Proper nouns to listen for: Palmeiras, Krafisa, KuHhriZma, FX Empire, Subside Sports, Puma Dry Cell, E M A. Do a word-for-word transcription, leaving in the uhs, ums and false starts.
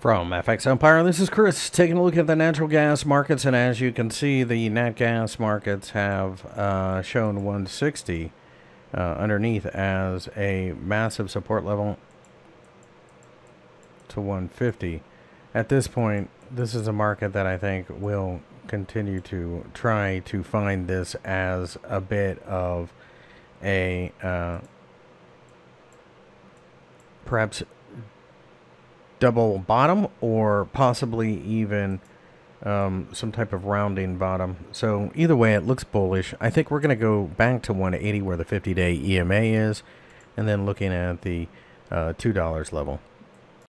From F X Empire, this is Chris taking a look at the natural gas markets, and as you can see, the nat gas markets have uh, shown one sixty uh, underneath as a massive support level to one fifty. At this point, this is a market that I think will continue to try to find this as a bit of a uh, perhaps double bottom, or possibly even um, some type of rounding bottom. So either way, it looks bullish. I think we're going to go back to one eighty where the fifty day E M A is, and then looking at the uh, two dollar level.